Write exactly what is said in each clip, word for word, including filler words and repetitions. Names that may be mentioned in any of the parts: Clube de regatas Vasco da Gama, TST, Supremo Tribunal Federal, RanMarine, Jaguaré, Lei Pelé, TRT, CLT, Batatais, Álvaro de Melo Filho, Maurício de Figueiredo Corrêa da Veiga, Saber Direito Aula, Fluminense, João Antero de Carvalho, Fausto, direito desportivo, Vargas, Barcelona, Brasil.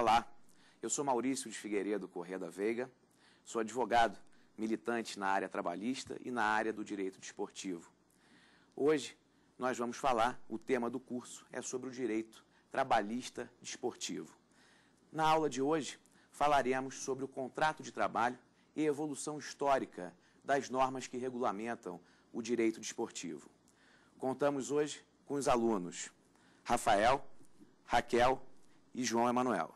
Olá, eu sou Maurício de Figueiredo Corrêa da Veiga, sou advogado, militante na área trabalhista e na área do direito desportivo. Hoje nós vamos falar, o tema do curso é sobre o direito trabalhista desportivo. Na aula de hoje falaremos sobre o contrato de trabalho e evolução histórica das normas que regulamentam o direito desportivo. Contamos hoje com os alunos Rafael, Raquel e João Emanuel.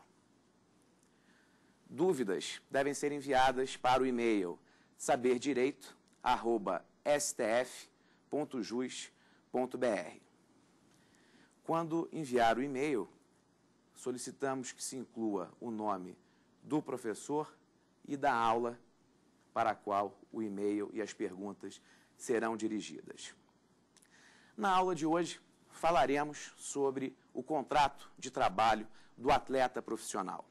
Dúvidas devem ser enviadas para o e-mail saber direito arroba s t f ponto jus ponto b r. Quando enviar o e-mail, solicitamos que se inclua o nome do professor e da aula para a qual o e-mail e as perguntas serão dirigidas. Na aula de hoje, falaremos sobre o contrato de trabalho do atleta profissional.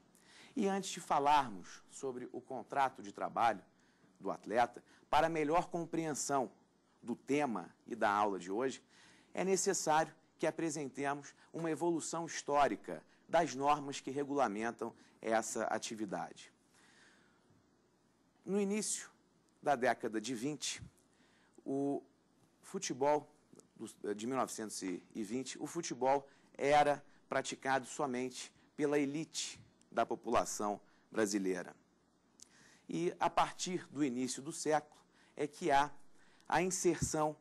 E antes de falarmos sobre o contrato de trabalho do atleta, para melhor compreensão do tema e da aula de hoje, é necessário que apresentemos uma evolução histórica das normas que regulamentam essa atividade. No início da década de vinte, o futebol, de mil novecentos e vinte, o futebol era praticado somente pela elite da população brasileira. E a partir do início do século é que há a inserção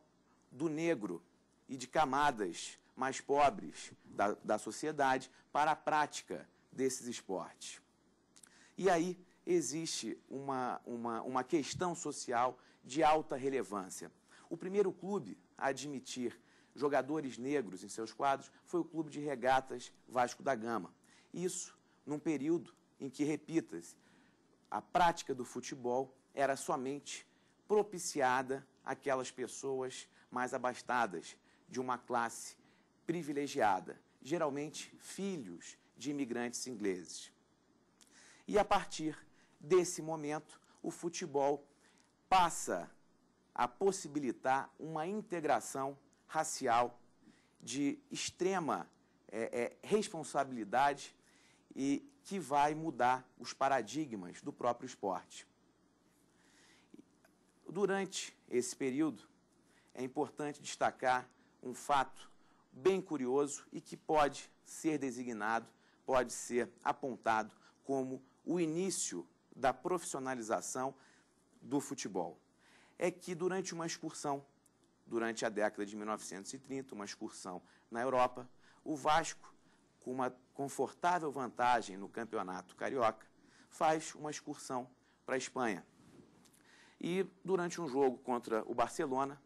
do negro e de camadas mais pobres da, da sociedade para a prática desses esportes. E aí existe uma, uma, uma questão social de alta relevância. O primeiro clube a admitir jogadores negros em seus quadros foi o Clube de Regatas Vasco da Gama. Isso num período em que, repita-se, a prática do futebol era somente propiciada àquelas pessoas mais abastadas, de uma classe privilegiada, geralmente filhos de imigrantes ingleses. E a partir desse momento, o futebol passa a possibilitar uma integração racial de extrema é, é, responsabilidade e que vai mudar os paradigmas do próprio esporte. Durante esse período, é importante destacar um fato bem curioso e que pode ser designado, pode ser apontado como o início da profissionalização do futebol. É que durante uma excursão, durante a década de mil novecentos e trinta, uma excursão na Europa, o Vasco, com uma confortável vantagem no campeonato carioca, faz uma excursão para a Espanha. E durante um jogo contra o Barcelona,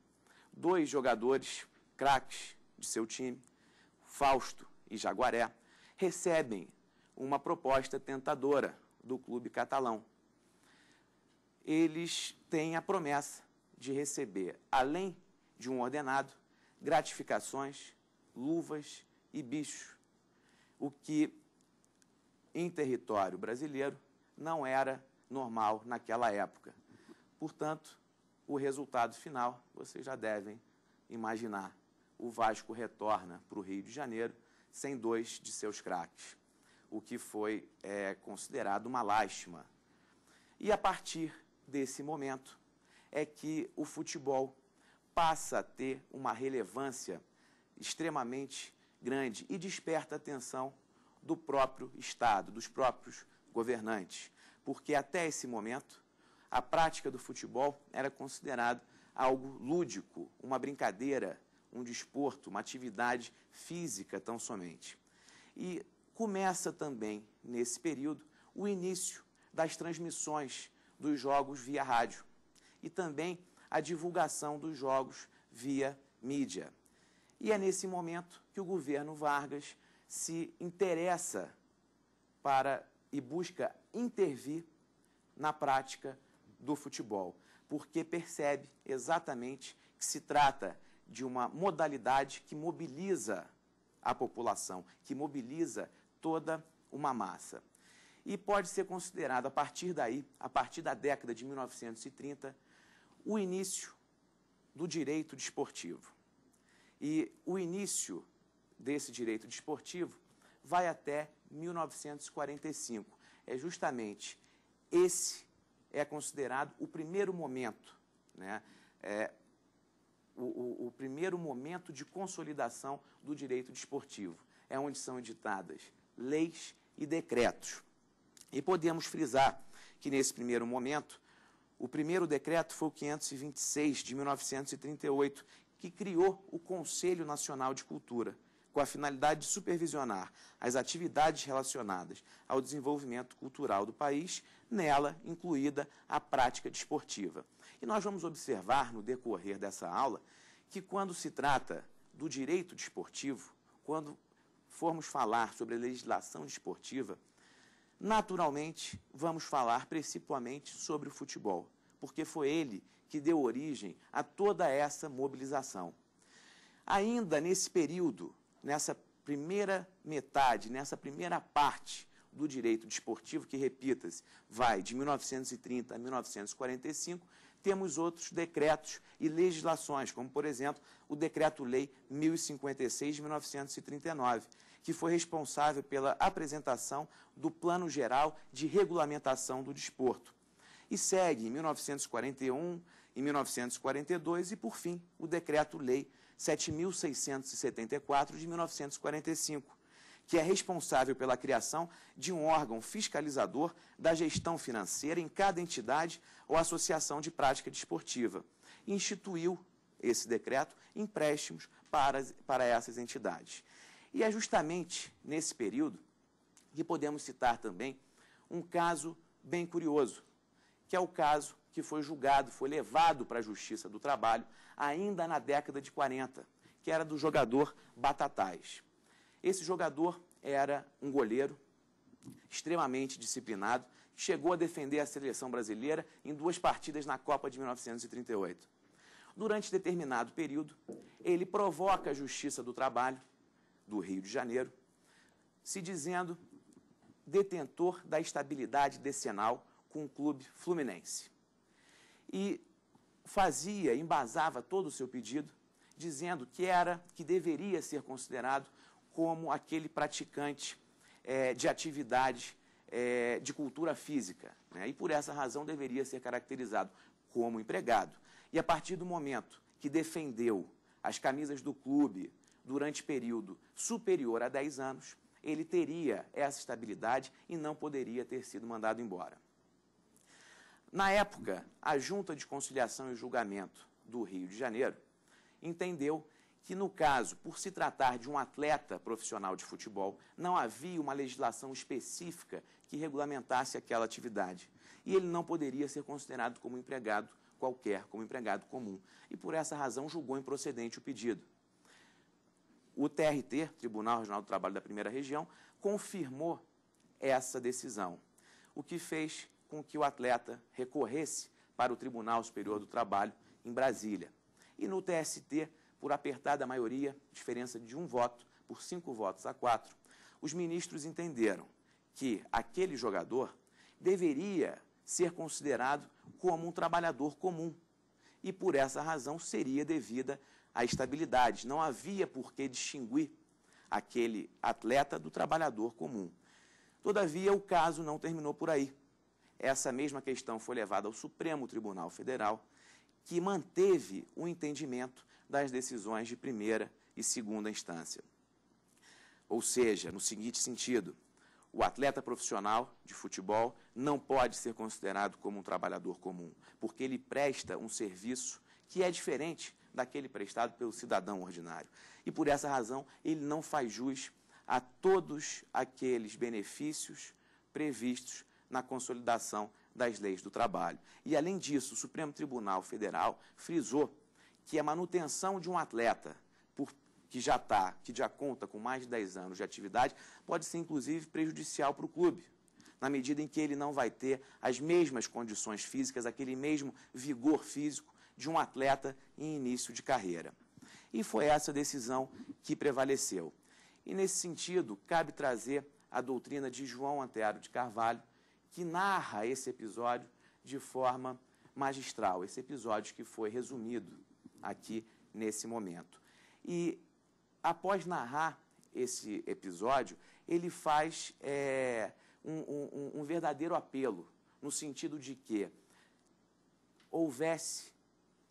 dois jogadores craques de seu time, Fausto e Jaguaré, recebem uma proposta tentadora do clube catalão. Eles têm a promessa de receber, além de um ordenado, gratificações, luvas e bichos, o que em território brasileiro não era normal naquela época. Portanto, o resultado final, vocês já devem imaginar. O Vasco retorna para o Rio de Janeiro sem dois de seus craques, o que foi é, considerado uma lástima. E a partir desse momento é que o futebol passa a ter uma relevância extremamente grande e desperta a atenção do próprio Estado, dos próprios governantes, porque até esse momento a prática do futebol era considerada algo lúdico, uma brincadeira, um desporto, uma atividade física tão somente. E começa também, nesse período, o início das transmissões dos jogos via rádio e também a divulgação dos jogos via mídia. E é nesse momento que o governo Vargas se interessa para e busca intervir na prática do futebol, porque percebe exatamente que se trata de uma modalidade que mobiliza a população, que mobiliza toda uma massa. E pode ser considerado, a partir daí, a partir da década de mil novecentos e trinta, o início do direito desportivo. E o início desse direito desportivo vai até mil novecentos e quarenta e cinco. É justamente esse é considerado o primeiro momento, né? É, o, o, o primeiro momento de consolidação do direito desportivo. É onde são editadas leis e decretos. E podemos frisar que, nesse primeiro momento, o primeiro decreto foi o quinhentos e vinte e seis, de mil novecentos e trinta e oito, que criou o Conselho Nacional de Cultura, com a finalidade de supervisionar as atividades relacionadas ao desenvolvimento cultural do país, nela incluída a prática desportiva. E nós vamos observar, no decorrer dessa aula, que quando se trata do direito desportivo, quando formos falar sobre a legislação desportiva, naturalmente vamos falar principalmente sobre o futebol, porque foi ele que deu origem a toda essa mobilização. Ainda nesse período, nessa primeira metade, nessa primeira parte do direito desportivo, que, repita-se, vai de mil novecentos e trinta a mil novecentos e quarenta e cinco, temos outros decretos e legislações, como, por exemplo, o Decreto-Lei mil e cinquenta e seis, de mil novecentos e trinta e nove, que foi responsável pela apresentação do Plano Geral de Regulamentação do Desporto. E segue em mil novecentos e quarenta e um, em mil novecentos e quarenta e dois e, por fim, o Decreto-Lei sete mil seiscentos e setenta e quatro, de mil novecentos e quarenta e cinco, que é responsável pela criação de um órgão fiscalizador da gestão financeira em cada entidade ou associação de prática desportiva. Instituiu, esse decreto, empréstimos para, para essas entidades. E é justamente nesse período que podemos citar também um caso bem curioso, que é o caso que foi julgado, foi levado para a Justiça do Trabalho ainda na década de quarenta, que era do jogador Batatais. Esse jogador era um goleiro extremamente disciplinado, chegou a defender a seleção brasileira em duas partidas na Copa de mil novecentos e trinta e oito. Durante determinado período, ele provoca a Justiça do Trabalho do Rio de Janeiro, se dizendo detentor da estabilidade decenal com o clube Fluminense. E fazia, embasava todo o seu pedido, dizendo que era, que deveria ser considerado como aquele praticante é, de atividade é, de cultura física, né? E por essa razão deveria ser caracterizado como empregado. E a partir do momento que defendeu as camisas do clube durante período superior a dez anos, ele teria essa estabilidade e não poderia ter sido mandado embora. Na época, a Junta de Conciliação e Julgamento do Rio de Janeiro entendeu que, no caso, por se tratar de um atleta profissional de futebol, não havia uma legislação específica que regulamentasse aquela atividade. E ele não poderia ser considerado como empregado qualquer, como empregado comum. E, por essa razão, julgou improcedente o pedido. O T R T, Tribunal Regional do Trabalho da Primeira Região, confirmou essa decisão, o que fez com que o atleta recorresse para o Tribunal Superior do Trabalho, em Brasília. E no T S T, por apertada maioria, diferença de um voto, por cinco votos a quatro, os ministros entenderam que aquele jogador deveria ser considerado como um trabalhador comum e, por essa razão, seria devida à estabilidade. Não havia por que distinguir aquele atleta do trabalhador comum. Todavia, o caso não terminou por aí. Essa mesma questão foi levada ao Supremo Tribunal Federal, que manteve o entendimento das decisões de primeira e segunda instância. Ou seja, no seguinte sentido, o atleta profissional de futebol não pode ser considerado como um trabalhador comum, porque ele presta um serviço que é diferente daquele prestado pelo cidadão ordinário. E, por essa razão, ele não faz jus a todos aqueles benefícios previstos na consolidação das leis do trabalho. E, além disso, o Supremo Tribunal Federal frisou que a manutenção de um atleta por, que já está, que já conta com mais de dez anos de atividade, pode ser, inclusive, prejudicial para o clube, na medida em que ele não vai ter as mesmas condições físicas, aquele mesmo vigor físico de um atleta em início de carreira. E foi essa decisão que prevaleceu. E, nesse sentido, cabe trazer a doutrina de João Antero de Carvalho, que narra esse episódio de forma magistral, esse episódio que foi resumido aqui nesse momento. E, após narrar esse episódio, ele faz é, um, um, um verdadeiro apelo, no sentido de que houvesse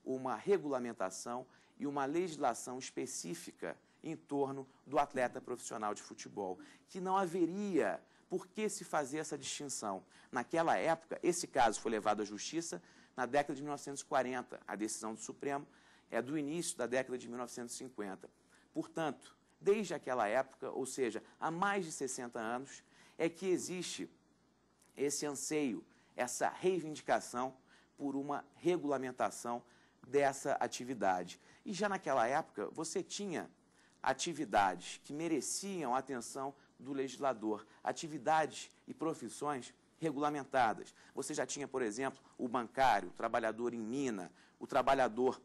uma regulamentação e uma legislação específica em torno do atleta profissional de futebol, que não haveria por que se fazer essa distinção. Naquela época, esse caso foi levado à justiça na década de mil novecentos e quarenta, a decisão do Supremo é do início da década de mil novecentos e cinquenta. Portanto, desde aquela época, ou seja, há mais de sessenta anos, é que existe esse anseio, essa reivindicação por uma regulamentação dessa atividade. E já naquela época, você tinha atividades que mereciam a atenção do legislador, atividades e profissões regulamentadas. Você já tinha, por exemplo, o bancário, o trabalhador em mina, o trabalhador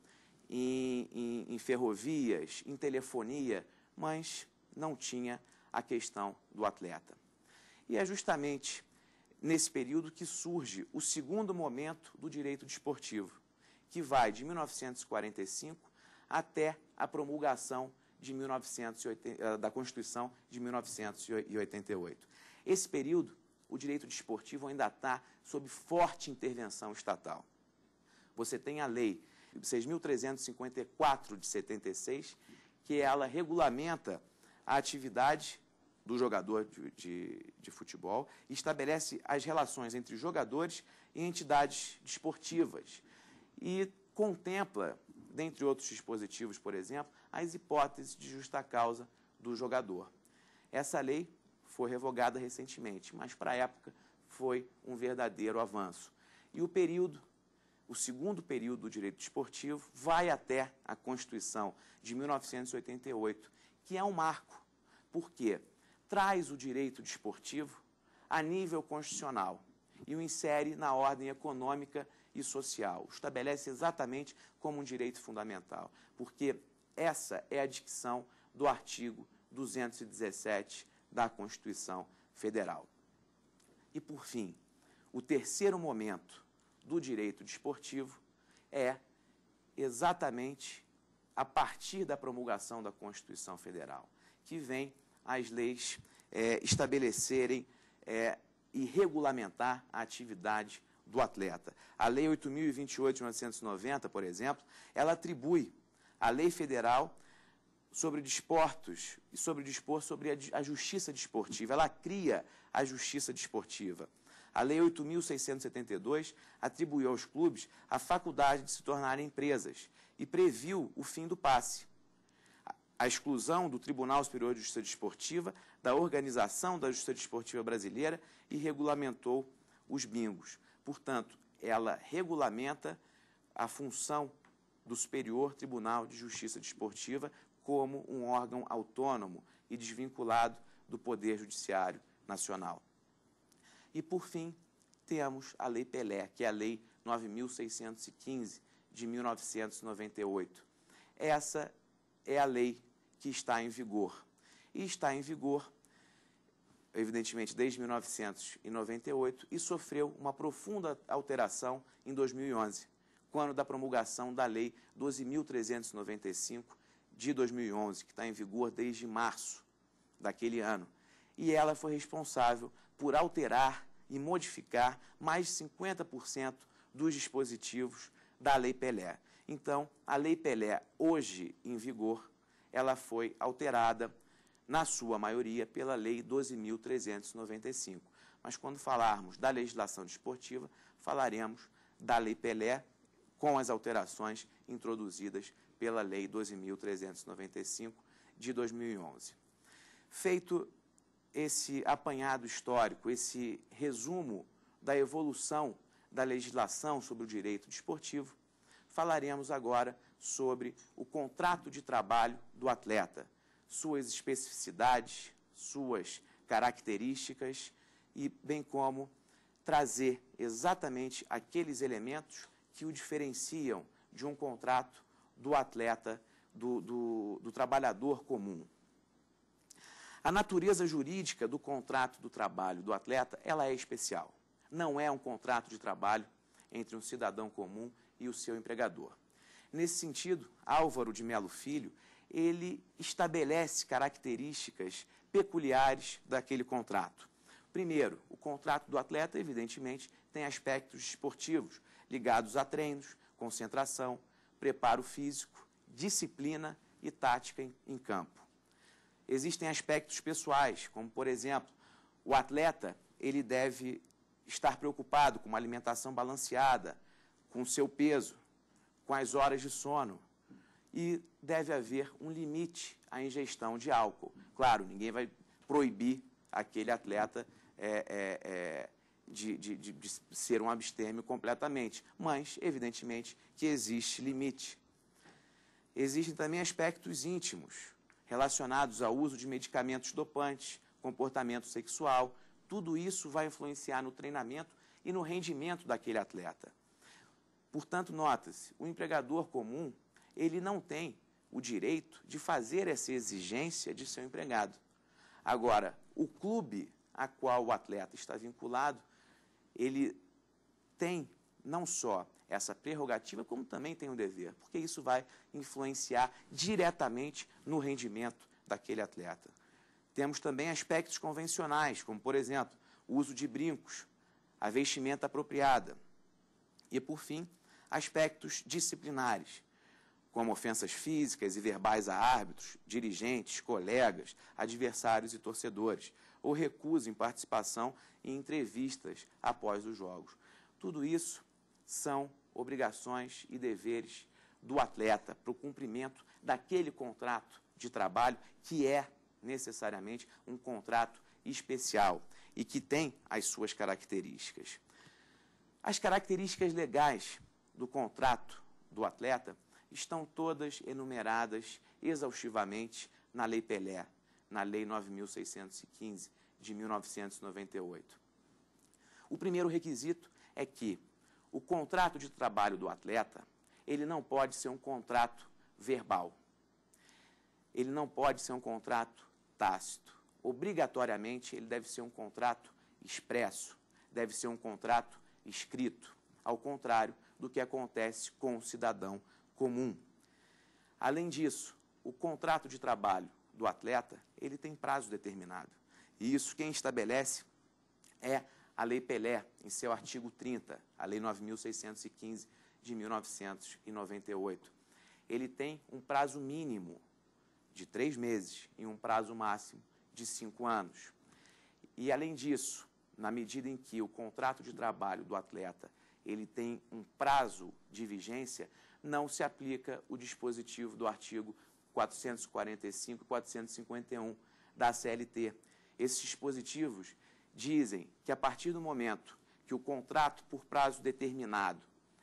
em, em, em ferrovias, em telefonia, mas não tinha a questão do atleta. E é justamente nesse período que surge o segundo momento do direito desportivo, que vai de mil novecentos e quarenta e cinco até a promulgação de mil novecentos e oitenta, da Constituição de mil novecentos e oitenta e oito. Esse período, o direito desportivo ainda está sob forte intervenção estatal. Você tem a Lei seis mil trezentos e cinquenta e quatro, de setenta e seis, que ela regulamenta a atividade do jogador de, de, de futebol e estabelece as relações entre jogadores e entidades desportivas e contempla, dentre outros dispositivos, por exemplo, as hipóteses de justa causa do jogador. Essa lei foi revogada recentemente, mas para a época foi um verdadeiro avanço. E o período, o segundo período do direito desportivo, vai até a Constituição de mil novecentos e oitenta e oito, que é um marco, porque traz o direito desportivo a nível constitucional e o insere na ordem econômica e social, estabelece exatamente como um direito fundamental, porque essa é a dicção do artigo duzentos e dezessete da Constituição Federal. E, por fim, o terceiro momento do direito desportivo é exatamente a partir da promulgação da Constituição Federal, que vem as leis é, estabelecerem é, e regulamentar a atividade do atleta. A Lei oito mil e vinte e oito, de mil novecentos e noventa, por exemplo, ela atribui à Lei Federal sobre desportos e sobre dispor sobre a justiça desportiva. Ela cria a justiça desportiva. A Lei oito mil seiscentos e setenta e dois atribuiu aos clubes a faculdade de se tornarem empresas e previu o fim do passe, a exclusão do Tribunal Superior de Justiça Desportiva, da organização da Justiça Desportiva Brasileira e regulamentou os bingos. Portanto, ela regulamenta a função do Superior Tribunal de Justiça Desportiva como um órgão autônomo e desvinculado do Poder Judiciário Nacional. E, por fim, temos a Lei Pelé, que é a Lei nove mil seiscentos e quinze, de mil novecentos e noventa e oito. Essa é a lei que está em vigor. E está em vigor, evidentemente, desde mil novecentos e noventa e oito, e sofreu uma profunda alteração em dois mil e onze, quando da promulgação da Lei doze mil trezentos e noventa e cinco, de dois mil e onze, que está em vigor desde março daquele ano. E ela foi responsável por alterar e modificar mais de cinquenta por cento dos dispositivos da Lei Pelé. Então, a Lei Pelé, hoje em vigor, ela foi alterada, na sua maioria, pela Lei doze mil trezentos e noventa e cinco. Mas quando falarmos da legislação desportiva, falaremos da Lei Pelé com as alterações introduzidas pela Lei doze mil trezentos e noventa e cinco, de dois mil e onze. Feito esse apanhado histórico, esse resumo da evolução da legislação sobre o direito desportivo, falaremos agora sobre o contrato de trabalho do atleta, suas especificidades, suas características e bem como trazer exatamente aqueles elementos que o diferenciam de um contrato do atleta, do, do, do trabalhador comum. A natureza jurídica do contrato do trabalho do atleta, ela é especial. Não é um contrato de trabalho entre um cidadão comum e o seu empregador. Nesse sentido, Álvaro de Melo Filho, ele estabelece características peculiares daquele contrato. Primeiro, o contrato do atleta, evidentemente, tem aspectos esportivos ligados a treinos, concentração, preparo físico, disciplina e tática em, em campo. Existem aspectos pessoais, como, por exemplo, o atleta ele deve estar preocupado com uma alimentação balanceada, com o seu peso, com as horas de sono, e deve haver um limite à ingestão de álcool. Claro, ninguém vai proibir aquele atleta é, é, é, de, de, de, de ser um abstêmio completamente, mas, evidentemente, que existe limite. Existem também aspectos íntimos, relacionados ao uso de medicamentos dopantes, comportamento sexual, tudo isso vai influenciar no treinamento e no rendimento daquele atleta. Portanto, nota-se, o empregador comum, ele não tem o direito de fazer essa exigência de seu empregado. Agora, o clube a qual o atleta está vinculado, ele tem não só essa prerrogativa, como também tem um dever, porque isso vai influenciar diretamente no rendimento daquele atleta. Temos também aspectos convencionais, como, por exemplo, o uso de brincos, a vestimenta apropriada e, por fim, aspectos disciplinares, como ofensas físicas e verbais a árbitros, dirigentes, colegas, adversários e torcedores, ou recusa em participação em entrevistas após os jogos. Tudo isso são obrigações e deveres do atleta para o cumprimento daquele contrato de trabalho que é necessariamente um contrato especial e que tem as suas características. As características legais do contrato do atleta estão todas enumeradas exaustivamente na Lei Pelé, na Lei nove mil seiscentos e quinze, de mil novecentos e noventa e oito. O primeiro requisito é que o contrato de trabalho do atleta, ele não pode ser um contrato verbal. Ele não pode ser um contrato tácito. Obrigatoriamente, ele deve ser um contrato expresso, deve ser um contrato escrito, ao contrário do que acontece com o cidadão comum. Além disso, o contrato de trabalho do atleta, ele tem prazo determinado. E isso quem estabelece é a Lei Pelé, em seu artigo trinta, a Lei nove mil seiscentos e quinze, de mil novecentos e noventa e oito. Ele tem um prazo mínimo de três meses e um prazo máximo de cinco anos. E, além disso, na medida em que o contrato de trabalho do atleta ele tem um prazo de vigência, não se aplica o dispositivo do artigo quatrocentos e quarenta e cinco e quatrocentos e cinquenta e um da C L T. Esses dispositivos dizem que, a partir do momento que o contrato por prazo determinado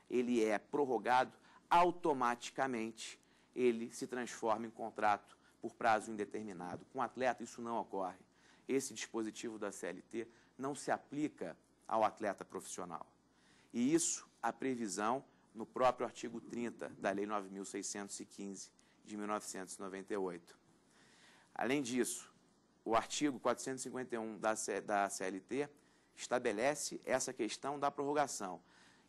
ele é prorrogado, automaticamente ele se transforma em contrato por prazo indeterminado. Com o atleta isso não ocorre. Esse dispositivo da C L T não se aplica ao atleta profissional. E isso, a previsão no próprio artigo trinta da Lei nove mil seiscentos e quinze, de mil novecentos e noventa e oito. Além disso, o artigo quatrocentos e cinquenta e um da C L T estabelece essa questão da prorrogação.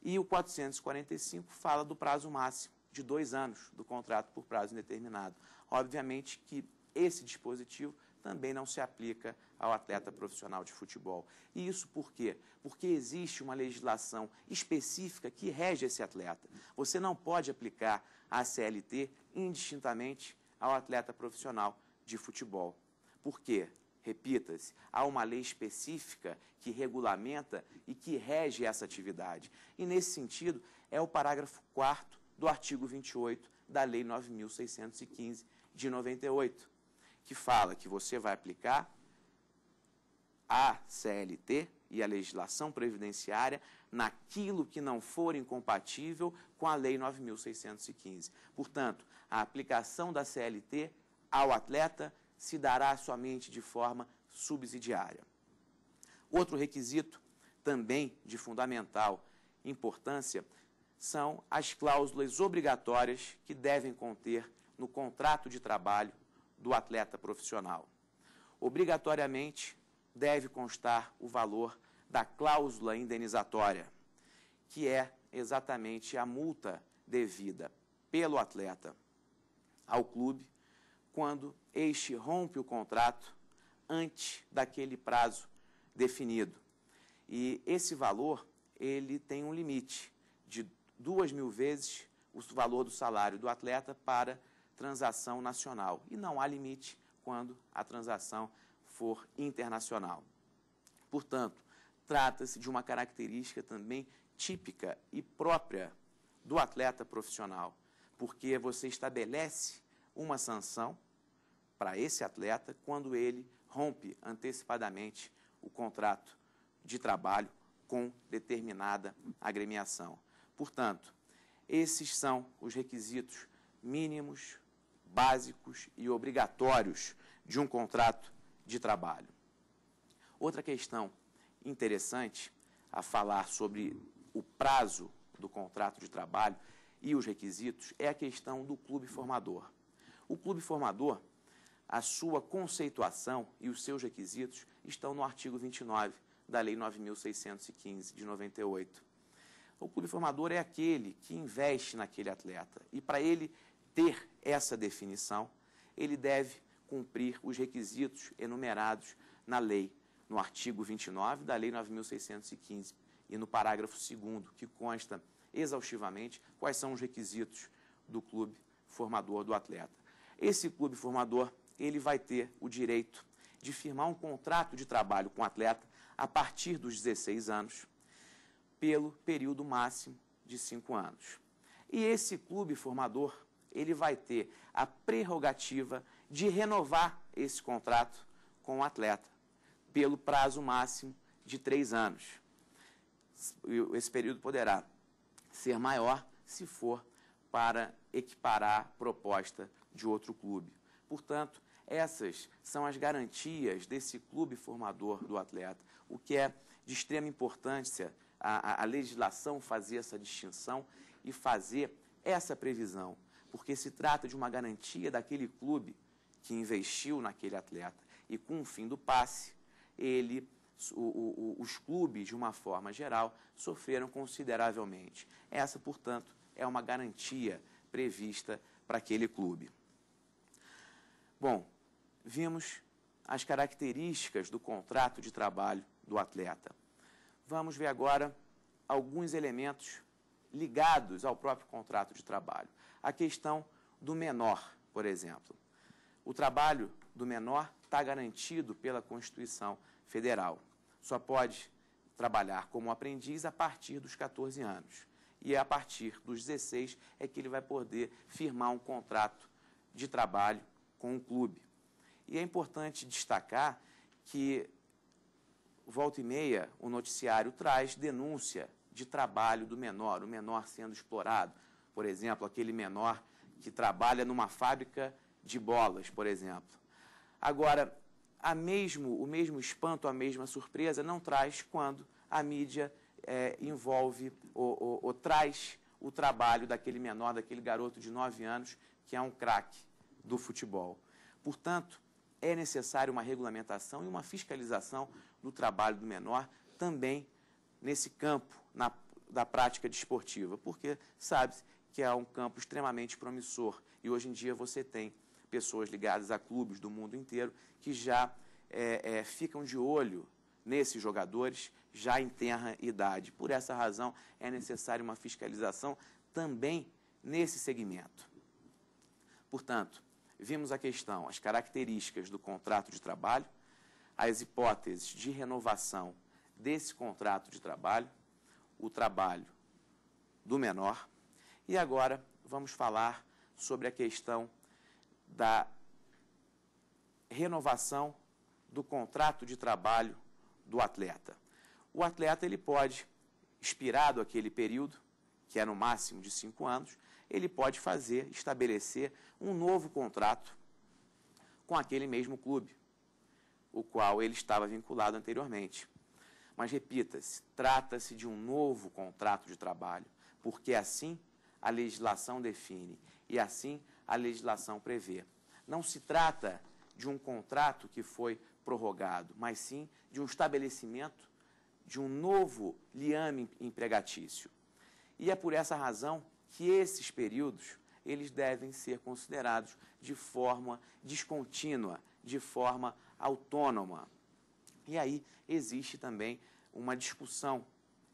E o quatrocentos e quarenta e cinco fala do prazo máximo de dois anos do contrato por prazo indeterminado. Obviamente que esse dispositivo também não se aplica ao atleta profissional de futebol. E isso por quê? Porque existe uma legislação específica que rege esse atleta. Você não pode aplicar a C L T indistintamente ao atleta profissional de futebol. Por quê? Repita-se, há uma lei específica que regulamenta e que rege essa atividade. E, nesse sentido, é o parágrafo quarto do artigo vinte e oito da Lei nove mil seiscentos e quinze, de noventa e oito, que fala que você vai aplicar a C L T e a legislação previdenciária naquilo que não for incompatível com a Lei nove mil seiscentos e quinze. Portanto, a aplicação da C L T ao atleta se dará somente de forma subsidiária. Outro requisito, também de fundamental importância, são as cláusulas obrigatórias que devem conter no contrato de trabalho do atleta profissional. Obrigatoriamente, deve constar o valor da cláusula indenizatória, que é exatamente a multa devida pelo atleta ao clube quando este rompe o contrato antes daquele prazo definido. E esse valor, ele tem um limite de duas mil vezes o valor do salário do atleta para transação nacional. E não há limite quando a transação for internacional. Portanto, trata-se de uma característica também típica e própria do atleta profissional, porque você estabelece uma sanção para esse atleta quando ele rompe antecipadamente o contrato de trabalho com determinada agremiação. Portanto, esses são os requisitos mínimos, básicos e obrigatórios de um contrato de trabalho. Outra questão interessante a falar sobre o prazo do contrato de trabalho e os requisitos é a questão do clube formador. O clube formador, a sua conceituação e os seus requisitos estão no artigo vinte e nove da Lei nove mil seiscentos e quinze, de noventa e oito. O clube formador é aquele que investe naquele atleta e, para ele ter essa definição, ele deve cumprir os requisitos enumerados na lei, no artigo vinte e nove da Lei nove mil seiscentos e quinze e no parágrafo segundo, que consta exaustivamente quais são os requisitos do clube formador do atleta. Esse clube formador, ele vai ter o direito de firmar um contrato de trabalho com o atleta a partir dos dezesseis anos, pelo período máximo de cinco anos. E esse clube formador, ele vai ter a prerrogativa de renovar esse contrato com o atleta pelo prazo máximo de três anos. Esse período poderá ser maior se for para equiparar a proposta de outro clube. Portanto, essas são as garantias desse clube formador do atleta, o que é de extrema importância a, a legislação fazer essa distinção e fazer essa previsão, porque se trata de uma garantia daquele clube que investiu naquele atleta e, com o fim do passe, ele, o, o, os clubes, de uma forma geral, sofreram consideravelmente. Essa, portanto, é uma garantia prevista para aquele clube. Bom, vimos as características do contrato de trabalho do atleta. Vamos ver agora alguns elementos ligados ao próprio contrato de trabalho. A questão do menor, por exemplo. O trabalho do menor está garantido pela Constituição Federal. Só pode trabalhar como aprendiz a partir dos quatorze anos. E a partir dos dezesseis é que ele vai poder firmar um contrato de trabalho com o clube. E é importante destacar que, volta e meia, o noticiário traz denúncia de trabalho do menor, o menor sendo explorado. Por exemplo, aquele menor que trabalha numa fábrica de bolas, por exemplo. Agora, a mesmo, o mesmo espanto, a mesma surpresa não traz quando a mídia é, envolve ou, ou, ou traz o trabalho daquele menor, daquele garoto de nove anos, que é um craque do futebol. Portanto, é necessário uma regulamentação e uma fiscalização do trabalho do menor também nesse campo na, da prática desportiva, porque sabe-se que é um campo extremamente promissor e hoje em dia você tem pessoas ligadas a clubes do mundo inteiro que já é, é, ficam de olho nesses jogadores já em tenra idade. Por essa razão, é necessária uma fiscalização também nesse segmento. Portanto, vimos a questão, as características do contrato de trabalho, as hipóteses de renovação desse contrato de trabalho, o trabalho do menor. E agora vamos falar sobre a questão da renovação do contrato de trabalho do atleta. O atleta, ele pode, expirado aquele período, que é no máximo de cinco anos, ele pode fazer, estabelecer um novo contrato com aquele mesmo clube, o qual ele estava vinculado anteriormente. Mas, repita-se, trata-se de um novo contrato de trabalho, porque assim a legislação define e assim a legislação prevê. Não se trata de um contrato que foi prorrogado, mas sim de um estabelecimento de um novo liame empregatício. E é por essa razão que esses períodos eles devem ser considerados de forma descontínua, de forma autônoma. E aí existe também uma discussão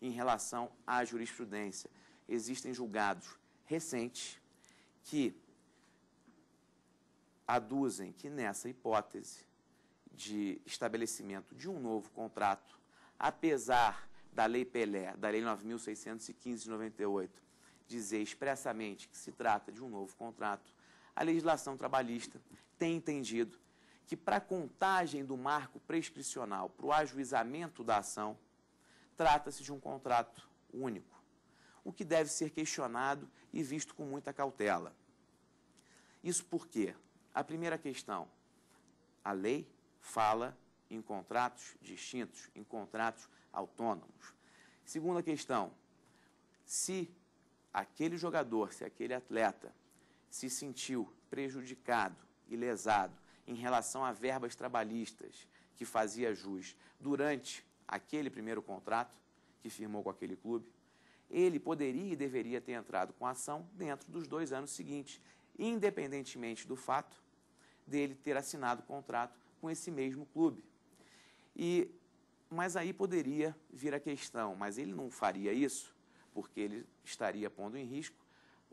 em relação à jurisprudência. Existem julgados recentes que aduzem que nessa hipótese de estabelecimento de um novo contrato, apesar da Lei Pelé, da Lei nove mil seiscentos e quinze de noventa e oito, dizer expressamente que se trata de um novo contrato, a legislação trabalhista tem entendido que para a contagem do marco prescricional para o ajuizamento da ação, trata-se de um contrato único, o que deve ser questionado e visto com muita cautela. Isso porque, a primeira questão, a lei fala em contratos distintos, em contratos autônomos. Segunda questão, se aquele jogador, se aquele atleta se sentiu prejudicado e lesado em relação a verbas trabalhistas que fazia jus durante aquele primeiro contrato que firmou com aquele clube, ele poderia e deveria ter entrado com ação dentro dos dois anos seguintes, independentemente do fato dele ter assinado o contrato com esse mesmo clube. E, mas aí poderia vir a questão, mas ele não faria isso? Porque ele estaria pondo em risco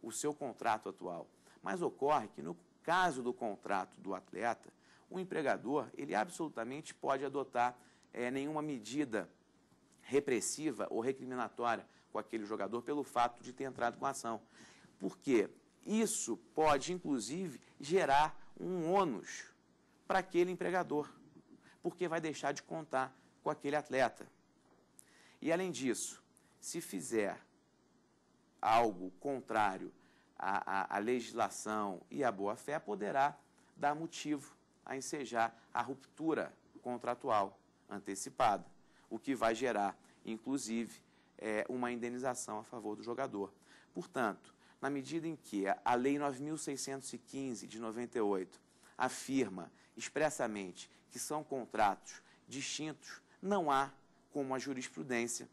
o seu contrato atual. Mas ocorre que, no caso do contrato do atleta, o empregador, ele absolutamente pode adotar é, nenhuma medida repressiva ou recriminatória com aquele jogador pelo fato de ter entrado com a ação. Porque isso pode, inclusive, gerar um ônus para aquele empregador, porque vai deixar de contar com aquele atleta. E, além disso, se fizer algo contrário à, à, à legislação e à boa-fé, poderá dar motivo a ensejar a ruptura contratual antecipada, o que vai gerar, inclusive, é, uma indenização a favor do jogador. Portanto, na medida em que a Lei nove mil seiscentos e quinze, de noventa e oito, afirma expressamente que são contratos distintos, não há como a jurisprudência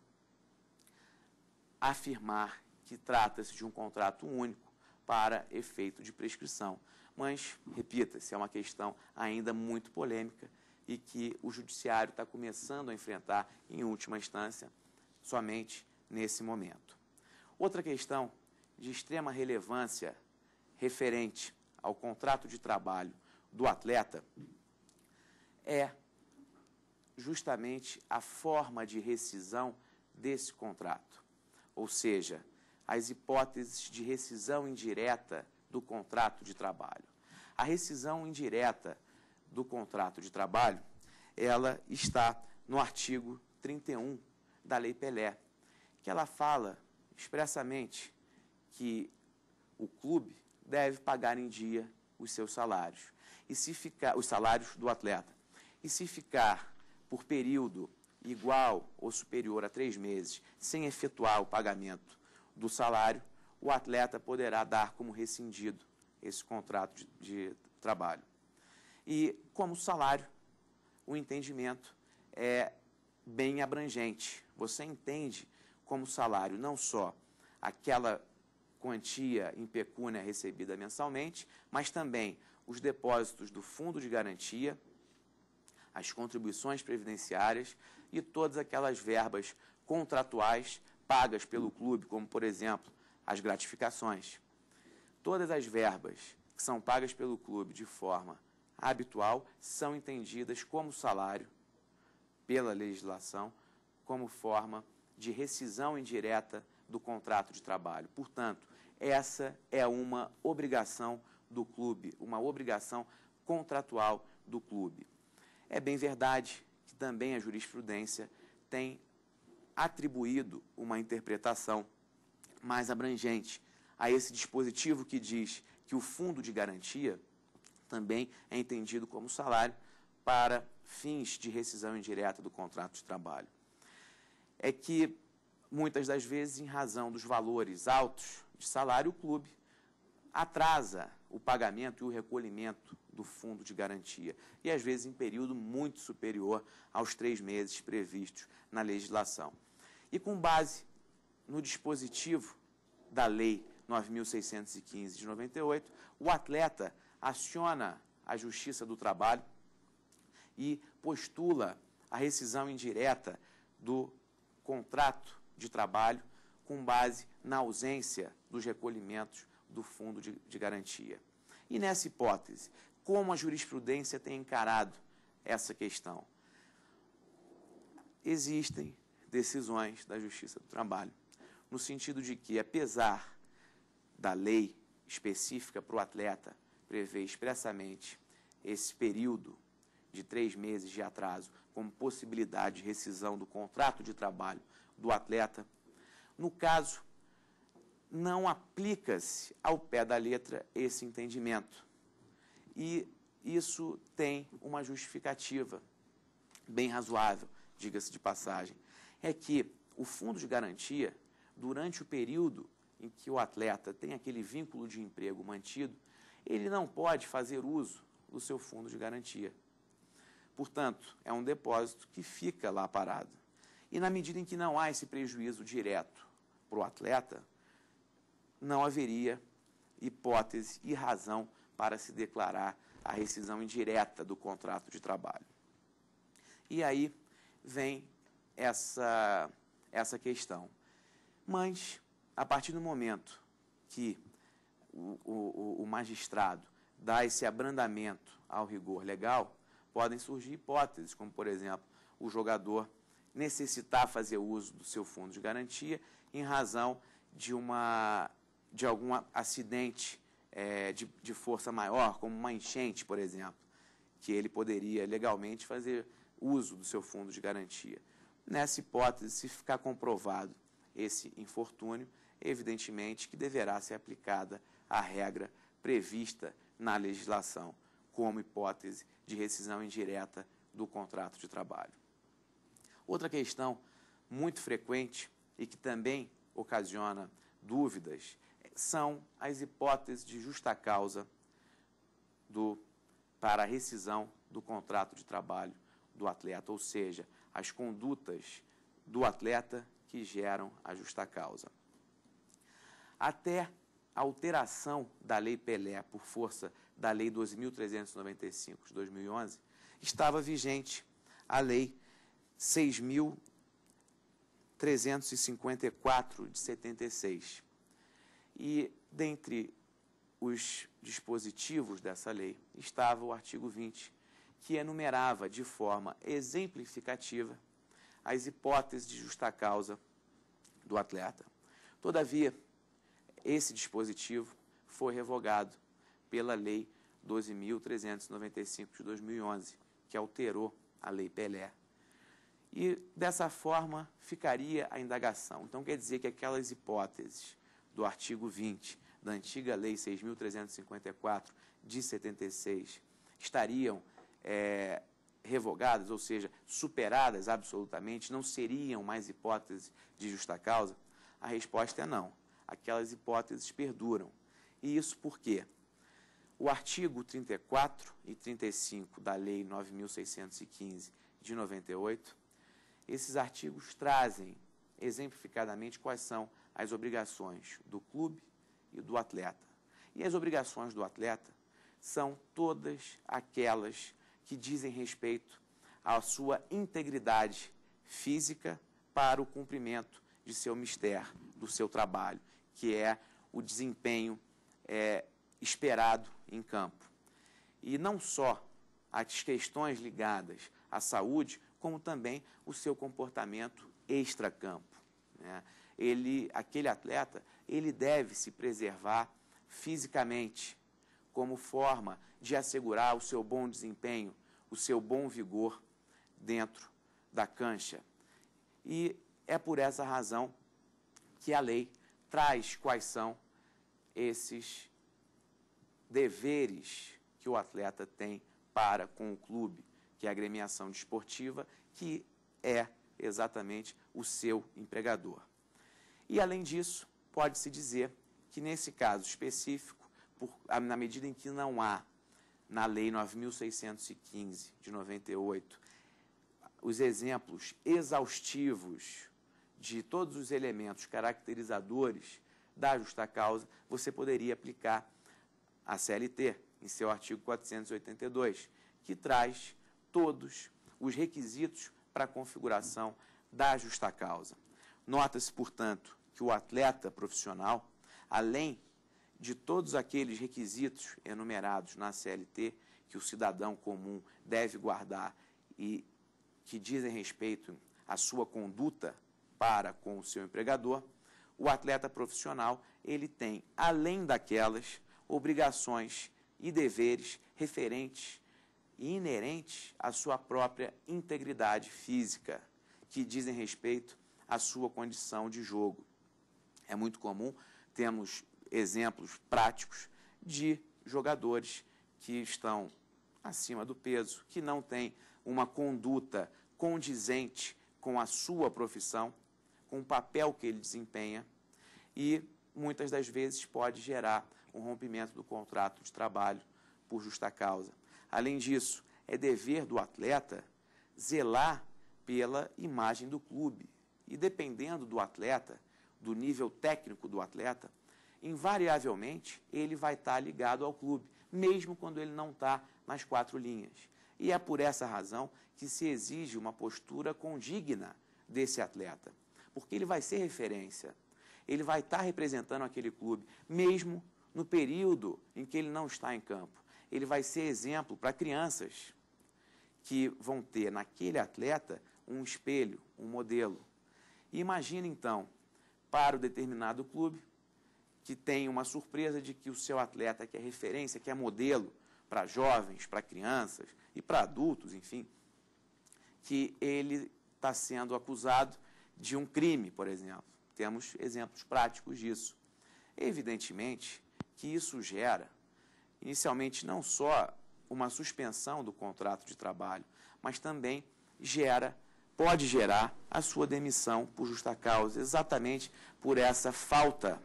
afirmar que trata-se de um contrato único para efeito de prescrição. Mas, repita-se, é uma questão ainda muito polêmica e que o judiciário está começando a enfrentar, em última instância, somente nesse momento. Outra questão de extrema relevância referente ao contrato de trabalho do atleta é justamente a forma de rescisão desse contrato. Ou seja, as hipóteses de rescisão indireta do contrato de trabalho. A rescisão indireta do contrato de trabalho, ela está no artigo trinta e um da Lei Pelé, que ela fala expressamente que o clube deve pagar em dia os seus salários, e se ficar, os salários do atleta. E se ficar por período igual ou superior a três meses, sem efetuar o pagamento do salário, o atleta poderá dar como rescindido esse contrato de, de trabalho. E, como salário, o entendimento é bem abrangente. Você entende como salário não só aquela quantia em pecúnia recebida mensalmente, mas também os depósitos do fundo de garantia, as contribuições previdenciárias e todas aquelas verbas contratuais pagas pelo clube, como, por exemplo, as gratificações. Todas as verbas que são pagas pelo clube de forma habitual são entendidas como salário, pela legislação, como forma de rescisão indireta do contrato de trabalho. Portanto, essa é uma obrigação do clube, uma obrigação contratual do clube. É bem verdade que também a jurisprudência tem atribuído uma interpretação mais abrangente a esse dispositivo que diz que o fundo de garantia também é entendido como salário para fins de rescisão indireta do contrato de trabalho. É que, muitas das vezes, em razão dos valores altos de salário, o clube atrasa o pagamento e o recolhimento do fundo de garantia, e às vezes em período muito superior aos três meses previstos na legislação. E com base no dispositivo da Lei nove mil seiscentos e quinze de noventa e oito, o atleta aciona a Justiça do Trabalho e postula a rescisão indireta do contrato de trabalho com base na ausência dos recolhimentos do Fundo de, de Garantia. E nessa hipótese, como a jurisprudência tem encarado essa questão? Existem decisões da Justiça do Trabalho, no sentido de que, apesar da lei específica para o atleta prever expressamente esse período de três meses de atraso como possibilidade de rescisão do contrato de trabalho do atleta, no caso, não aplica-se ao pé da letra esse entendimento. E isso tem uma justificativa bem razoável, diga-se de passagem, é que o fundo de garantia, durante o período em que o atleta tem aquele vínculo de emprego mantido, ele não pode fazer uso do seu fundo de garantia. Portanto, é um depósito que fica lá parado. E na medida em que não há esse prejuízo direto para o atleta, não haveria hipótese e razão para se declarar a rescisão indireta do contrato de trabalho. E aí vem essa, essa questão. Mas, a partir do momento que o, o, o magistrado dá esse abrandamento ao rigor legal, podem surgir hipóteses, como, por exemplo, o jogador necessitar fazer uso do seu fundo de garantia em razão de, uma, de algum acidente é, de, de força maior, como uma enchente, por exemplo, que ele poderia legalmente fazer uso do seu fundo de garantia. Nessa hipótese, se ficar comprovado esse infortúnio, evidentemente que deverá ser aplicada a regra prevista na legislação, como hipótese de rescisão indireta do contrato de trabalho. Outra questão muito frequente e que também ocasiona dúvidas são as hipóteses de justa causa do, para a rescisão do contrato de trabalho do atleta, ou seja, as condutas do atleta que geram a justa causa. Até a alteração da Lei Pelé por força da Lei doze mil trezentos e noventa e cinco de dois mil e onze, estava vigente a Lei seis mil trezentos e cinquenta e quatro de setenta e seis. E, dentre os dispositivos dessa lei, estava o artigo vinte, que enumerava de forma exemplificativa as hipóteses de justa causa do atleta. Todavia, esse dispositivo foi revogado pela Lei doze mil trezentos e noventa e cinco de dois mil e onze, que alterou a Lei Pelé. E, dessa forma, ficaria a indagação. Então, quer dizer que aquelas hipóteses do artigo vinte da antiga Lei seis mil trezentos e cinquenta e quatro de setenta e seis estariam é, revogadas, ou seja, superadas absolutamente, não seriam mais hipóteses de justa causa? A resposta é não. Aquelas hipóteses perduram. E isso por quê? O artigo trinta e quatro e trinta e cinco da Lei nove mil seiscentos e quinze de noventa e oito, esses artigos trazem exemplificadamente quais são as obrigações do clube e do atleta. E as obrigações do atleta são todas aquelas que dizem respeito à sua integridade física para o cumprimento de seu mister, do seu trabalho, que é o desempenho é, esperado em campo. E não só as questões ligadas à saúde, como também o seu comportamento extracampo, né? Ele, aquele atleta, ele deve se preservar fisicamente como forma de assegurar o seu bom desempenho, o seu bom vigor dentro da cancha. E é por essa razão que a lei traz quais são esses deveres que o atleta tem para com o clube, que é a agremiação desportiva, que é exatamente o seu empregador. E, além disso, pode-se dizer que, nesse caso específico, por, na medida em que não há, na Lei nove mil seiscentos e quinze, de noventa e oito, os exemplos exaustivos de todos os elementos caracterizadores da justa causa, você poderia aplicar a C L T, em seu artigo quatrocentos e oitenta e dois, que traz todos os requisitos para a configuração da justa causa. Nota-se, portanto, que o atleta profissional, além de todos aqueles requisitos enumerados na C L T, que o cidadão comum deve guardar e que dizem respeito à sua conduta para com o seu empregador, o atleta profissional, ele tem, além daquelas, obrigações e deveres referentes e inerentes à sua própria integridade física, que dizem respeito à sua condição de jogo. É muito comum, temos exemplos práticos de jogadores que estão acima do peso, que não têm uma conduta condizente com a sua profissão, com o papel que ele desempenha, e muitas das vezes pode gerar um rompimento do contrato de trabalho por justa causa. Além disso, é dever do atleta zelar pela imagem do clube. E dependendo do atleta, do nível técnico do atleta, invariavelmente ele vai estar ligado ao clube, mesmo quando ele não está nas quatro linhas. E é por essa razão que se exige uma postura condigna desse atleta, porque ele vai ser referência, ele vai estar representando aquele clube, mesmo no período em que ele não está em campo. Ele vai ser exemplo para crianças que vão ter naquele atleta um espelho, um modelo. E imagina, então, para o determinado clube, que tem uma surpresa de que o seu atleta, que é referência, que é modelo para jovens, para crianças e para adultos, enfim, que ele está sendo acusado de um crime, por exemplo. Temos exemplos práticos disso. Evidentemente que isso gera, inicialmente, não só uma suspensão do contrato de trabalho, mas também gera, pode gerar a sua demissão por justa causa, exatamente por essa falta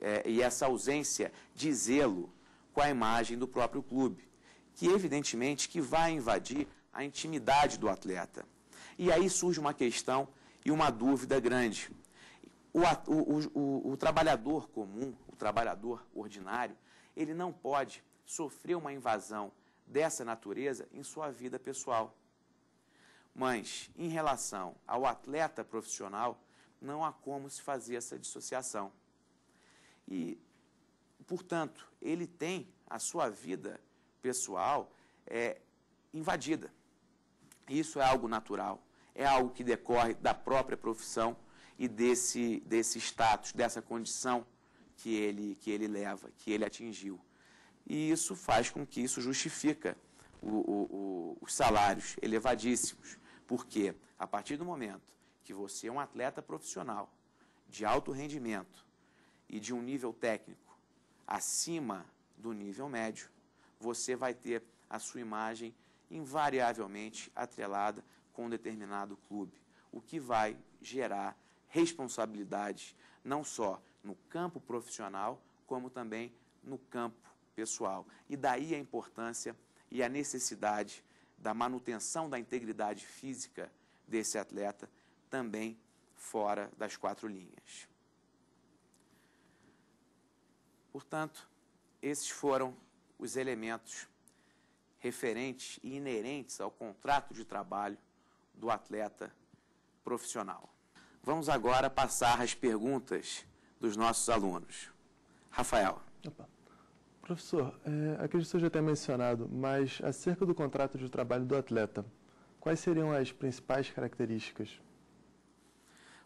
É, e essa ausência de zelo com a imagem do próprio clube, que evidentemente que vai invadir a intimidade do atleta. E aí surge uma questão e uma dúvida grande. O, o, o, o trabalhador comum, o trabalhador ordinário, ele não pode sofrer uma invasão dessa natureza em sua vida pessoal. Mas, em relação ao atleta profissional, não há como se fazer essa dissociação. E, portanto, ele tem a sua vida pessoal é, invadida. Isso é algo natural, é algo que decorre da própria profissão e desse, desse status, dessa condição que ele, que ele leva, que ele atingiu. E isso faz com que isso justifica o, o, o, os salários elevadíssimos, porque a partir do momento que você é um atleta profissional de alto rendimento, e de um nível técnico acima do nível médio, você vai ter a sua imagem invariavelmente atrelada com um determinado clube, o que vai gerar responsabilidades não só no campo profissional, como também no campo pessoal. E daí a importância e a necessidade da manutenção da integridade física desse atleta também fora das quatro linhas. Portanto, esses foram os elementos referentes e inerentes ao contrato de trabalho do atleta profissional. Vamos agora passar às perguntas dos nossos alunos. Rafael. Opa. Professor, é, acredito que o senhor já tenha mencionado, mas acerca do contrato de trabalho do atleta, quais seriam as principais características?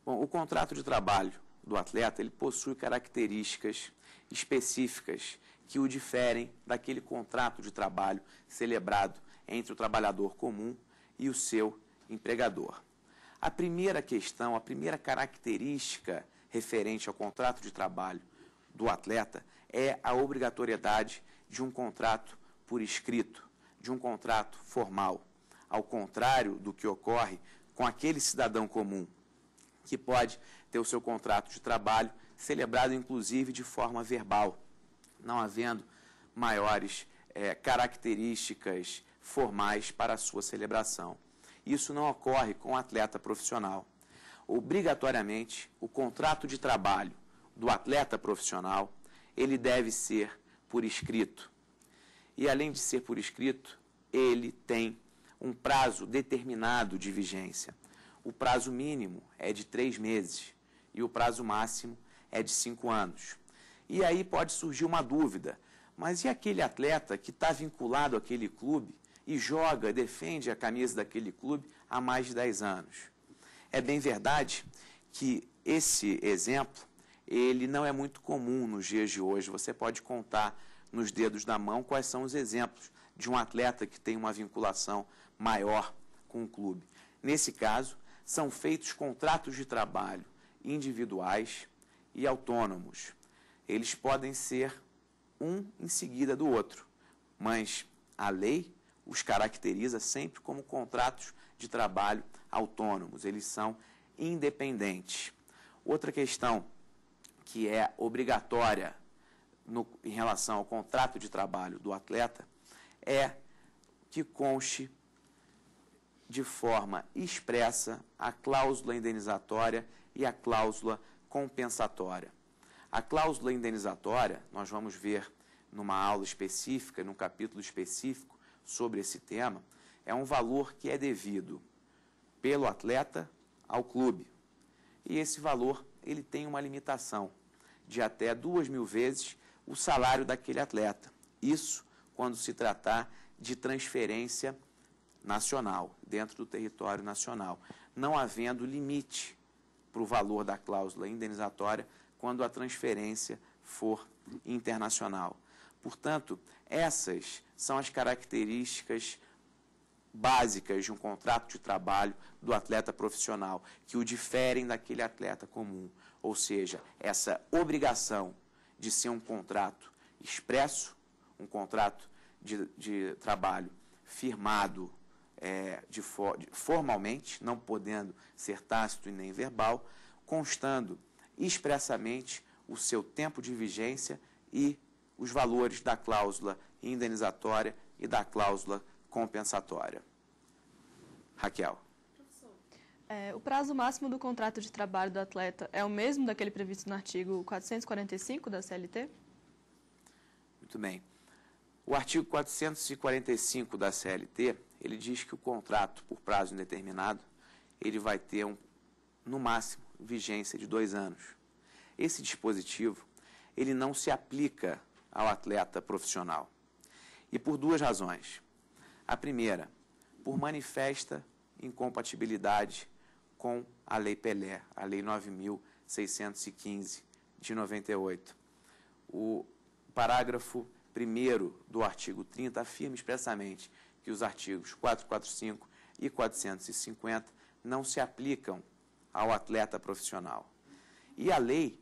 Bom, o contrato de trabalho do atleta, ele possui características específicas que o diferem daquele contrato de trabalho celebrado entre o trabalhador comum e o seu empregador. A primeira questão, a primeira característica referente ao contrato de trabalho do atleta é a obrigatoriedade de um contrato por escrito, de um contrato formal, ao contrário do que ocorre com aquele cidadão comum que pode ter o seu contrato de trabalho celebrado, inclusive, de forma verbal, não havendo maiores é, características formais para a sua celebração. Isso não ocorre com o atleta profissional. Obrigatoriamente, o contrato de trabalho do atleta profissional, ele deve ser por escrito. E, além de ser por escrito, ele tem um prazo determinado de vigência. O prazo mínimo é de três meses e o prazo máximo é de cinco anos. E aí pode surgir uma dúvida, mas e aquele atleta que está vinculado àquele clube e joga, defende a camisa daquele clube há mais de dez anos? É bem verdade que esse exemplo, ele não é muito comum nos dias de hoje. Você pode contar nos dedos da mão quais são os exemplos de um atleta que tem uma vinculação maior com o clube. Nesse caso, são feitos contratos de trabalho individuais e autônomos. Eles podem ser um em seguida do outro, mas a lei os caracteriza sempre como contratos de trabalho autônomos. Eles são independentes. Outra questão que é obrigatória no, em relação ao contrato de trabalho do atleta é que conste de forma expressa a cláusula indenizatória e a cláusula compensatória. A cláusula indenizatória, nós vamos ver numa aula específica, num capítulo específico sobre esse tema, é um valor que é devido pelo atleta ao clube. E esse valor, ele tem uma limitação de até duas mil vezes o salário daquele atleta. Isso quando se tratar de transferência nacional, dentro do território nacional, não havendo limite para o valor da cláusula indenizatória quando a transferência for internacional. Portanto, essas são as características básicas de um contrato de trabalho do atleta profissional, que o diferem daquele atleta comum, ou seja, essa obrigação de ser um contrato expresso, um contrato de, de trabalho firmado é, de for, de, formalmente, não podendo ser tácito e nem verbal, constando expressamente o seu tempo de vigência e os valores da cláusula indenizatória e da cláusula compensatória. Raquel. É, o prazo máximo do contrato de trabalho do atleta é o mesmo daquele previsto no artigo quatrocentos e quarenta e cinco da C L T? Muito bem. O artigo quatrocentos e quarenta e cinco da C L T, ele diz que o contrato por prazo indeterminado, ele vai ter um, no máximo, vigência de dois anos. Esse dispositivo, ele não se aplica ao atleta profissional. E por duas razões. A primeira, por manifesta incompatibilidade com a Lei Pelé, a Lei nove mil seiscentos e quinze, de noventa e oito. O parágrafo primeiro do artigo trinta afirma expressamente que os artigos quatrocentos e quarenta e cinco e quatrocentos e cinquenta não se aplicam ao atleta profissional. E a lei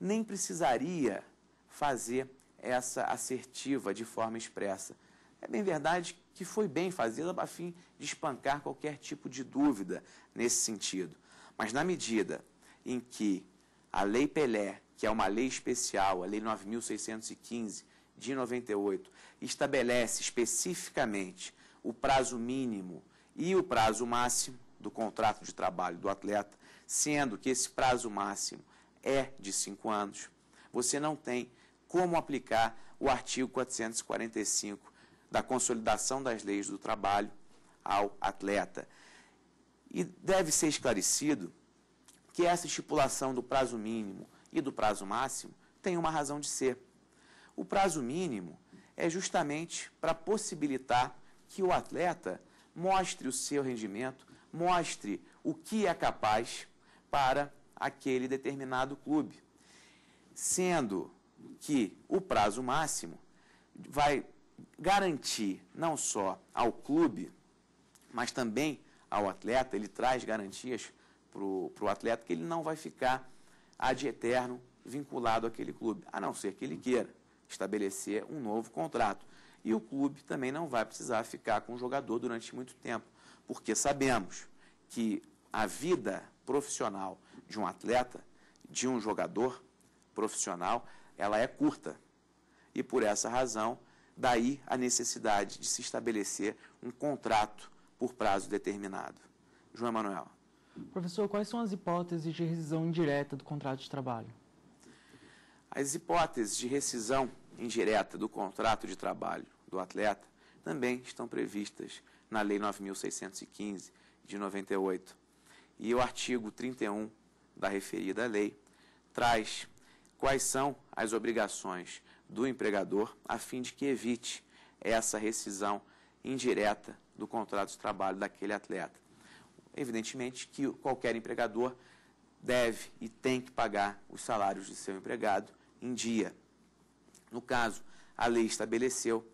nem precisaria fazer essa assertiva de forma expressa. É bem verdade que foi bem fazida a fim de espancar qualquer tipo de dúvida nesse sentido. Mas na medida em que a Lei Pelé, que é uma lei especial, a Lei nove mil seiscentos e quinze de noventa e oito, estabelece especificamente o prazo mínimo e o prazo máximo do contrato de trabalho do atleta, sendo que esse prazo máximo é de cinco anos, você não tem como aplicar o artigo quatrocentos e quarenta e cinco da Consolidação das Leis do Trabalho ao atleta. E deve ser esclarecido que essa estipulação do prazo mínimo e do prazo máximo tem uma razão de ser. O prazo mínimo é justamente para possibilitar que o atleta mostre o seu rendimento, mostre o que é capaz para aquele determinado clube, sendo que o prazo máximo vai garantir não só ao clube, mas também ao atleta, ele traz garantias para o atleta que ele não vai ficar ad eterno vinculado àquele clube, a não ser que ele queira estabelecer um novo contrato. E o clube também não vai precisar ficar com o jogador durante muito tempo, porque sabemos que a vida profissional de um atleta, de um jogador profissional, ela é curta. E por essa razão, daí a necessidade de se estabelecer um contrato por prazo determinado. João Emanuel. Professor, quais são as hipóteses de rescisão indireta do contrato de trabalho? As hipóteses de rescisão indireta do contrato de trabalho do atleta também estão previstas na Lei nove mil seiscentos e quinze, de noventa e oito. E o artigo trinta e um da referida lei traz quais são as obrigações do empregador a fim de que evite essa rescisão indireta do contrato de trabalho daquele atleta. Evidentemente que qualquer empregador deve e tem que pagar os salários de seu empregado em dia. No caso, a lei estabeleceu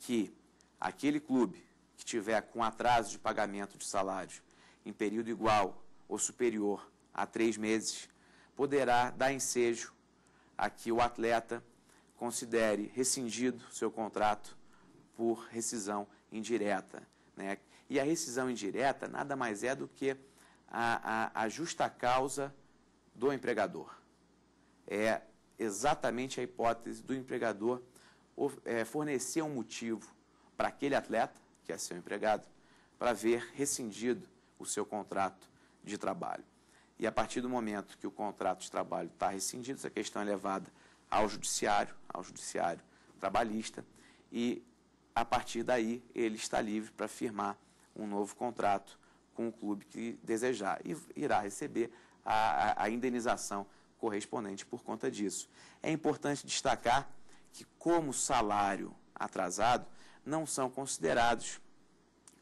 que aquele clube que tiver com atraso de pagamento de salários em período igual ou superior a três meses, poderá dar ensejo a que o atleta considere rescindido seu contrato por rescisão indireta, né? E a rescisão indireta nada mais é do que a, a, a justa causa do empregador. É exatamente a hipótese do empregador fornecer um motivo para aquele atleta, que é seu empregado, para ver rescindido o seu contrato de trabalho. E a partir do momento que o contrato de trabalho está rescindido, essa questão é levada ao judiciário, ao judiciário trabalhista, e a partir daí ele está livre para firmar um novo contrato com o clube que desejar e irá receber a, a indenização correspondente por conta disso. É importante destacar que, como salário atrasado, não são considerados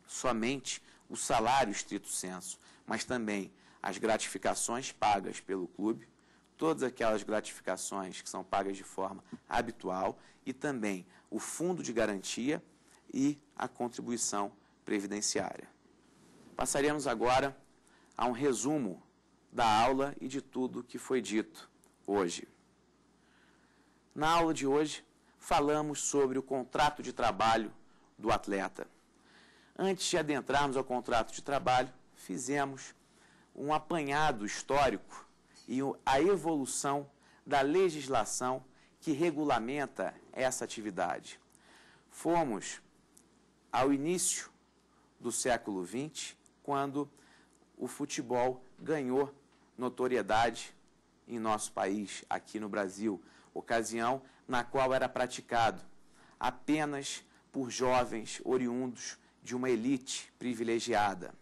somente o salário estrito senso, mas também as gratificações pagas pelo clube, todas aquelas gratificações que são pagas de forma habitual e também o fundo de garantia e a contribuição previdenciária. Passaremos agora a um resumo da aula e de tudo que foi dito hoje. Na aula de hoje, falamos sobre o contrato de trabalho do atleta. Antes de adentrarmos ao contrato de trabalho, fizemos um apanhado histórico e a evolução da legislação que regulamenta essa atividade. Fomos ao início do século vinte, quando o futebol ganhou notoriedade em nosso país, aqui no Brasil, ocasião na qual era praticado apenas por jovens oriundos de uma elite privilegiada.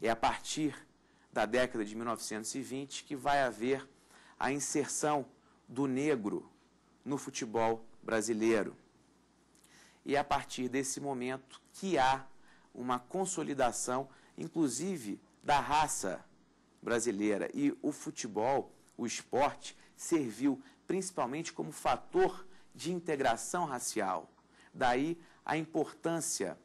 É a partir da década de mil novecentos e vinte que vai haver a inserção do negro no futebol brasileiro. E é a partir desse momento que há uma consolidação, inclusive, da raça brasileira. E o futebol, o esporte, serviu principalmente como fator de integração racial. Daí a importância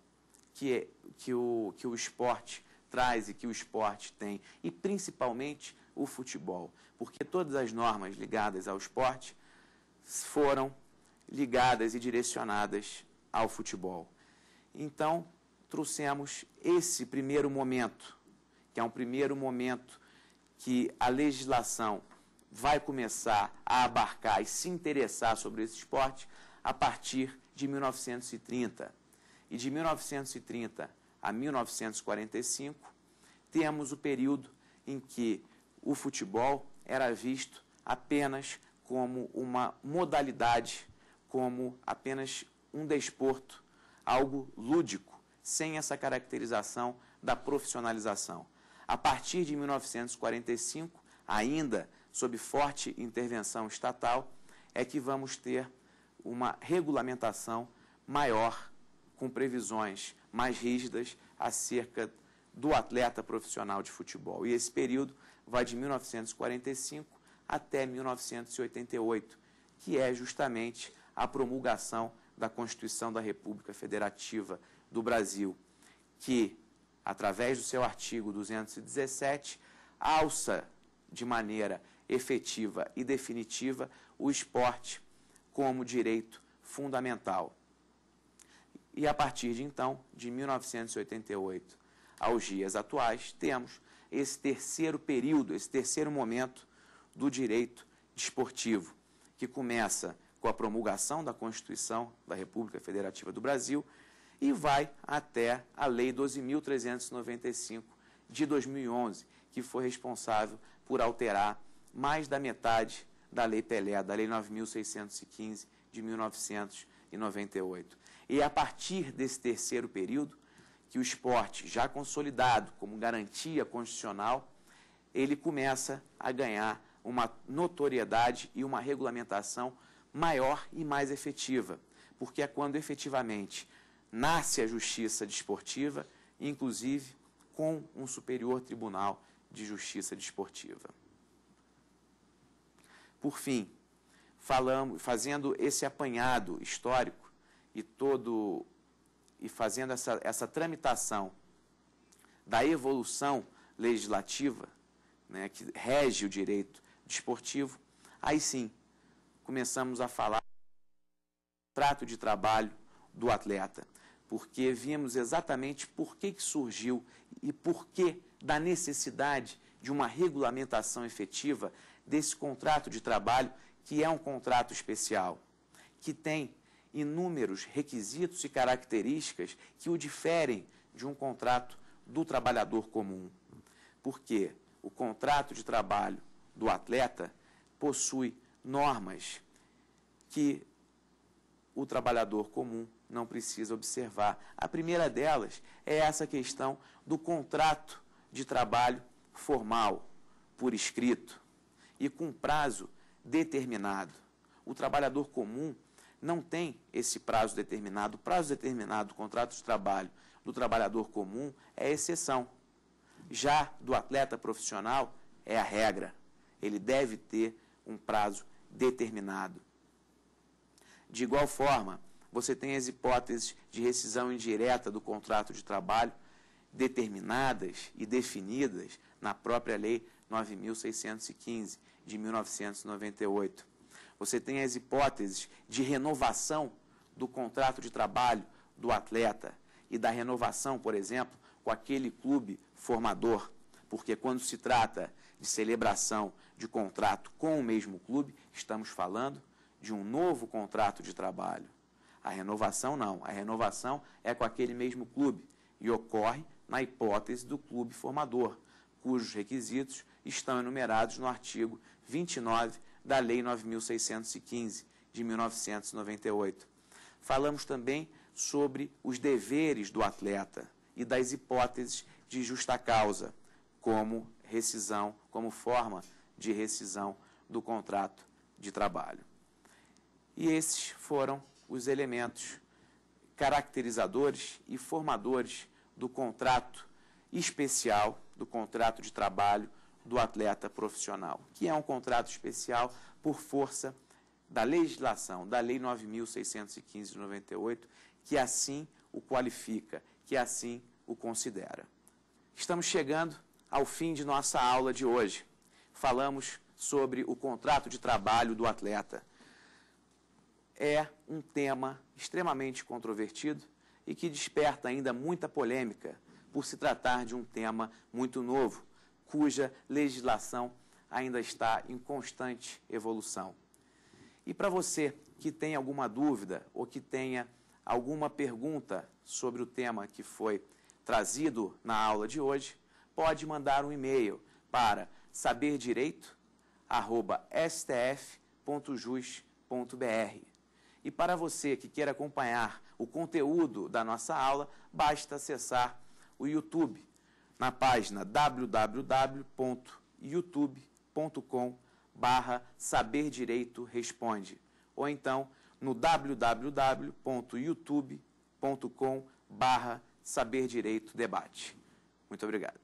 que, é, que, o, que o esporte traz e que o esporte tem, e principalmente o futebol, porque todas as normas ligadas ao esporte foram ligadas e direcionadas ao futebol. Então, trouxemos esse primeiro momento, que é um primeiro momento que a legislação vai começar a abarcar e se interessar sobre esse esporte a partir de mil novecentos e trinta. E de mil novecentos e trinta a mil novecentos e quarenta e cinco, temos o período em que o futebol era visto apenas como uma modalidade, como apenas um desporto, algo lúdico, sem essa caracterização da profissionalização. A partir de mil novecentos e quarenta e cinco, ainda sob forte intervenção estatal, é que vamos ter uma regulamentação maior, com previsões mais rígidas acerca do atleta profissional de futebol. E esse período vai de mil novecentos e quarenta e cinco até mil novecentos e oitenta e oito, que é justamente a promulgação da Constituição da República Federativa do Brasil, que, através do seu artigo duzentos e dezessete, alça de maneira efetiva e definitiva o esporte como direito fundamental. E a partir de então, de mil novecentos e oitenta e oito aos dias atuais, temos esse terceiro período, esse terceiro momento do direito desportivo, que começa com a promulgação da Constituição da República Federativa do Brasil e vai até a Lei doze mil trezentos e noventa e cinco de dois mil e onze, que foi responsável por alterar mais da metade da Lei Pelé, da Lei nove mil seiscentos e quinze, de mil novecentos e noventa e oito. E é a partir desse terceiro período que o esporte, já consolidado como garantia constitucional, ele começa a ganhar uma notoriedade e uma regulamentação maior e mais efetiva, porque é quando efetivamente nasce a justiça desportiva, inclusive com um superior tribunal de justiça desportiva. Por fim, falamos, fazendo esse apanhado histórico e, todo, e fazendo essa, essa tramitação da evolução legislativa, né, que rege o direito desportivo, aí sim começamos a falar do contrato de trabalho do atleta, porque vimos exatamente por que, que surgiu e por que da necessidade de uma regulamentação efetiva desse contrato de trabalho, que é um contrato especial, que tem inúmeros requisitos e características que o diferem de um contrato do trabalhador comum. Porque o contrato de trabalho do atleta possui normas que o trabalhador comum não precisa observar. A primeira delas é essa questão do contrato de trabalho formal, por escrito, e com prazo determinado. O trabalhador comum não tem esse prazo determinado. O prazo determinado do contrato de trabalho do trabalhador comum é exceção. Já do atleta profissional é a regra. Ele deve ter um prazo determinado. De igual forma, você tem as hipóteses de rescisão indireta do contrato de trabalho determinadas e definidas na própria Lei nove mil seiscentos e quinze, de mil novecentos e noventa e oito. Você tem as hipóteses de renovação do contrato de trabalho do atleta e da renovação, por exemplo, com aquele clube formador, porque quando se trata de celebração de contrato com o mesmo clube, estamos falando de um novo contrato de trabalho. A renovação não, a renovação é com aquele mesmo clube e ocorre na hipótese do clube formador, cujos requisitos estão enumerados no artigo vinte e nove da Lei nove mil seiscentos e quinze, de mil novecentos e noventa e oito. Falamos também sobre os deveres do atleta e das hipóteses de justa causa, como rescisão, como forma de rescisão do contrato de trabalho. E esses foram os elementos caracterizadores e formadores do contrato especial, do contrato de trabalho do atleta profissional, que é um contrato especial por força da legislação, da Lei nove mil seiscentos e quinze de noventa e oito, que assim o qualifica, que assim o considera. Estamos chegando ao fim de nossa aula de hoje. Falamos sobre o contrato de trabalho do atleta. É um tema extremamente controvertido e que desperta ainda muita polêmica por se tratar de um tema muito novo, cuja legislação ainda está em constante evolução. E para você que tem alguma dúvida ou que tenha alguma pergunta sobre o tema que foi trazido na aula de hoje, pode mandar um e-mail para saber direito arroba s t f ponto jus ponto b r. E para você que queira acompanhar o conteúdo da nossa aula, basta acessar o YouTube na página w w w ponto youtube ponto com barra saber direito responde, ou então no w w w ponto youtube ponto com barra saber direito debate. Muito obrigado.